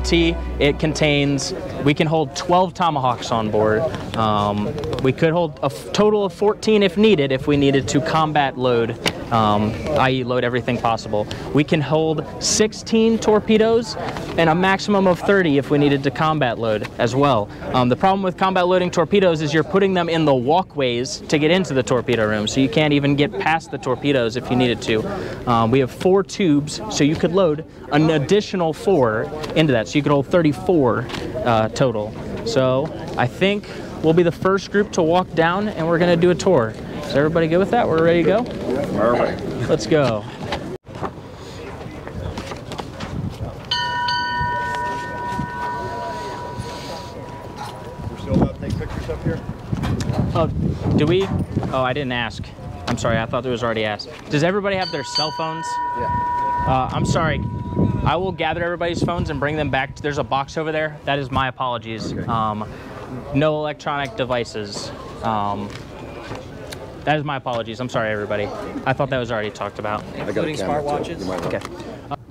PT, it contains, we can hold 12 tomahawks on board. We could hold a total of 14 if needed, if we needed to combat load, i.e. load everything possible. We can hold 16 torpedoes and a maximum of 30 if we needed to combat load as well. The problem with combat loading torpedoes is you're putting them in the walkways to get into the torpedo room, so you can't even get past the torpedoes if you needed to. We have 4 tubes, so you could load an additional 4 into that, so you could hold 34 total. So I think we'll be the first group to walk down, and we're going to do a tour. Is everybody good with that? We're ready to go? Perfect. Let's go. We're still about to take pictures up here? Oh, do we? Oh, I didn't ask. I'm sorry, I thought it was already asked. Does everybody have their cell phones? Yeah. I'm sorry. I will gather everybody's phones and bring them back. There's a box over there. That is my apologies. Okay. No electronic devices. That is my apologies. I'm sorry, everybody. I thought that was already talked about. Including smartwatches? Okay.